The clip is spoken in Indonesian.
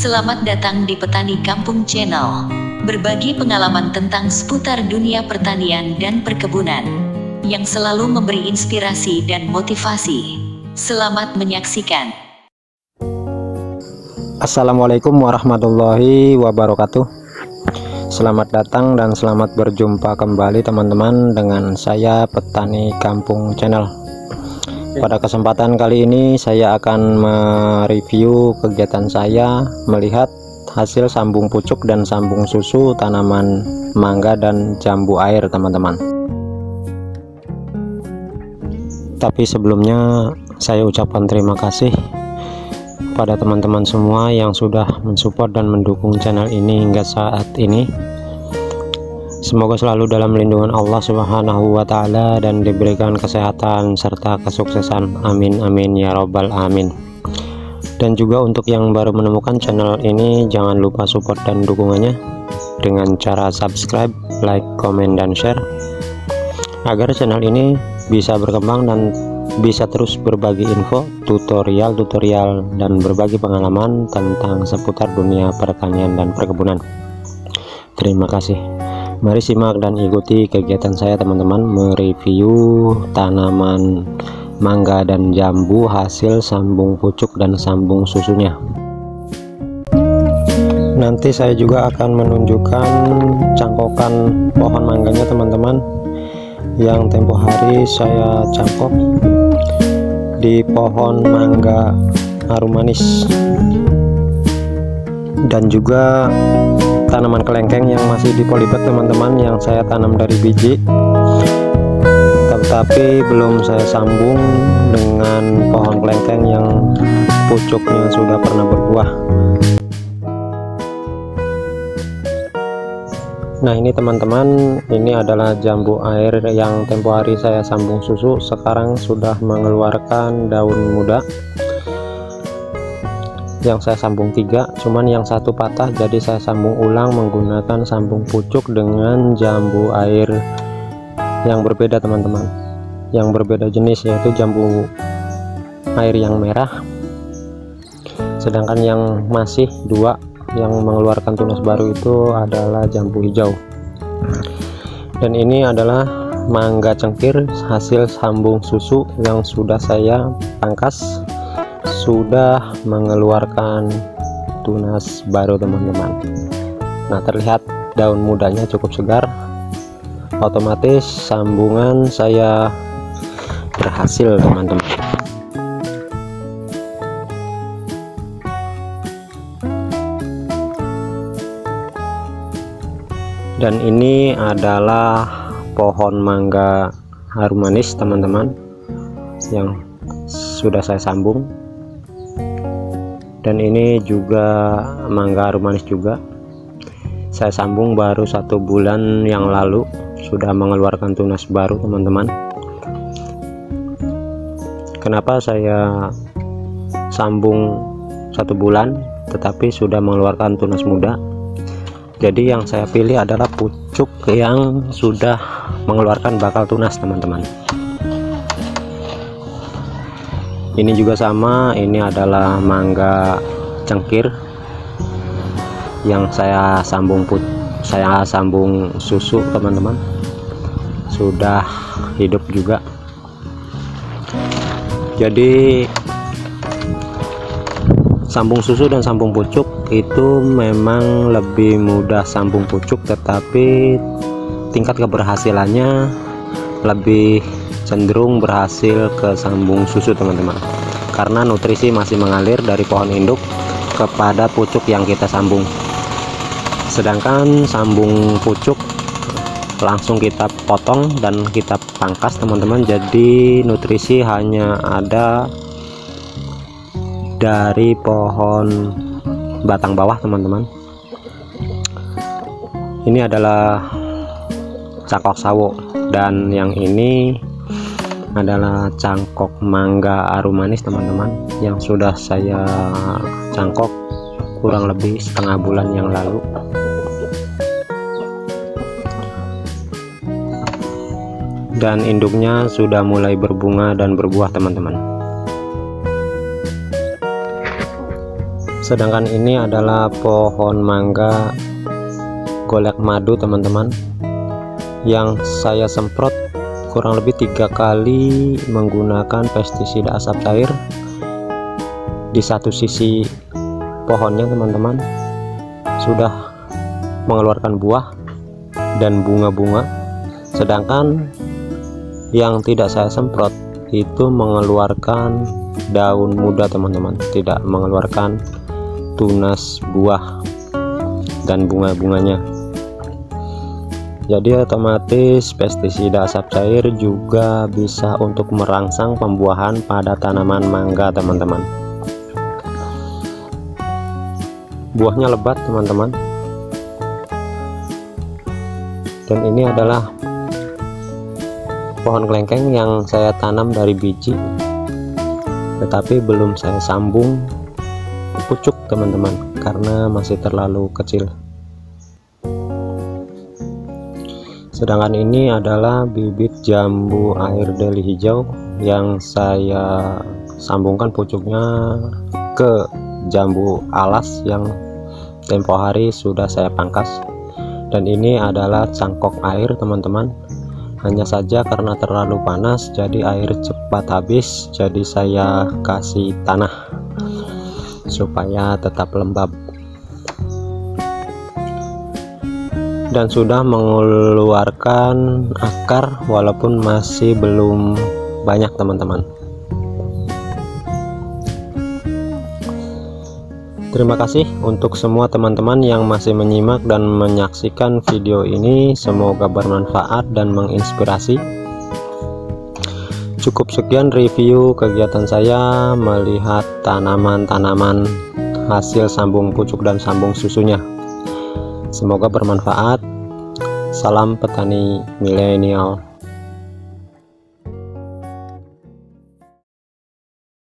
Selamat datang di Petani Kampung Channel. Berbagi pengalaman tentang seputar dunia pertanian dan perkebunan, yang selalu memberi inspirasi dan motivasi. Selamat menyaksikan. Assalamualaikum warahmatullahi wabarakatuh. Selamat datang dan selamat berjumpa kembali teman-teman dengan saya Petani Kampung Channel. Pada kesempatan kali ini saya akan mereview kegiatan saya melihat hasil sambung pucuk dan sambung susu tanaman mangga dan jambu air, teman-teman. Tapi sebelumnya saya ucapkan terima kasih pada teman-teman semua yang sudah mensupport dan mendukung channel ini hingga saat ini. Semoga selalu dalam lindungan Allah Subhanahu wa Ta'ala dan diberikan kesehatan serta kesuksesan. Amin amin ya robbal amin. Dan juga untuk yang baru menemukan channel ini, jangan lupa support dan dukungannya dengan cara subscribe, like, komen, dan share agar channel ini bisa berkembang dan bisa terus berbagi info, tutorial, dan berbagi pengalaman tentang seputar dunia pertanian dan perkebunan. Terima kasih. Mari simak dan ikuti kegiatan saya, teman-teman, mereview tanaman mangga dan jambu hasil sambung pucuk dan sambung susunya. Nanti saya juga akan menunjukkan cangkokan pohon mangganya, teman-teman, yang tempo hari saya cangkok di pohon mangga arumanis, dan juga tanaman kelengkeng yang masih di polybag, teman-teman, yang saya tanam dari biji tetapi belum saya sambung dengan pohon kelengkeng yang pucuknya sudah pernah berbuah. Nah, ini teman-teman, ini adalah jambu air yang tempo hari saya sambung susu, sekarang sudah mengeluarkan daun muda. Yang saya sambung 3, cuman yang satu patah, jadi saya sambung ulang menggunakan sambung pucuk dengan jambu air yang berbeda, teman-teman, yang berbeda jenis, yaitu jambu air yang merah, sedangkan yang masih 2 yang mengeluarkan tunas baru itu adalah jambu hijau. Dan ini adalah mangga cengkir hasil sambung susu yang sudah saya pangkas, sudah mengeluarkan tunas baru, teman-teman. Nah, terlihat daun mudanya cukup segar, otomatis sambungan saya berhasil, teman-teman. Dan ini adalah pohon mangga harum manis, teman-teman, yang sudah saya sambung. Dan ini juga mangga arumanis juga saya sambung baru 1 bulan yang lalu, sudah mengeluarkan tunas baru, teman-teman. Kenapa saya sambung 1 bulan tetapi sudah mengeluarkan tunas muda? Jadi yang saya pilih adalah pucuk yang sudah mengeluarkan bakal tunas, teman-teman. Ini juga sama, ini adalah mangga cengkir yang saya sambung susu, teman-teman, sudah hidup juga. Jadi sambung susu dan sambung pucuk itu memang lebih mudah sambung pucuk, tetapi tingkat keberhasilannya lebih cenderung berhasil ke sambung susu, teman-teman, karena nutrisi masih mengalir dari pohon induk kepada pucuk yang kita sambung, sedangkan sambung pucuk langsung kita potong dan kita pangkas, teman-teman. Jadi nutrisi hanya ada dari pohon batang bawah, teman-teman. Ini adalah cangkok sawo, dan yang ini adalah cangkok mangga arumanis, teman-teman, yang sudah saya cangkok kurang lebih 1/2 bulan yang lalu. Dan induknya sudah mulai berbunga dan berbuah, teman-teman. Sedangkan ini adalah pohon mangga golek madu, teman-teman, yang saya semprot kurang lebih 3 kali menggunakan pestisida asap cair di satu sisi pohonnya, teman-teman. Sudah mengeluarkan buah dan bunga-bunga, sedangkan yang tidak saya semprot itu mengeluarkan daun muda, teman-teman, tidak mengeluarkan tunas buah dan bunga-bunganya. Jadi otomatis pestisida asap cair juga bisa untuk merangsang pembuahan pada tanaman mangga, teman-teman. Buahnya lebat, teman-teman, dan ini adalah pohon kelengkeng yang saya tanam dari biji, tetapi belum saya sambung pucuk, teman-teman, karena masih terlalu kecil. Sedangkan ini adalah bibit jambu air deli hijau yang saya sambungkan pucuknya ke jambu alas yang tempo hari sudah saya pangkas. Dan ini adalah cangkok air, teman-teman, hanya saja karena terlalu panas jadi air cepat habis, jadi saya kasih tanah supaya tetap lembab. Dan sudah mengeluarkan akar walaupun masih belum banyak, teman-teman. Terima kasih untuk semua teman-teman yang masih menyimak dan menyaksikan video ini. Semoga bermanfaat dan menginspirasi. Cukup sekian review kegiatan saya melihat tanaman-tanaman hasil sambung pucuk dan sambung susunya. Semoga bermanfaat. Salam petani milenial.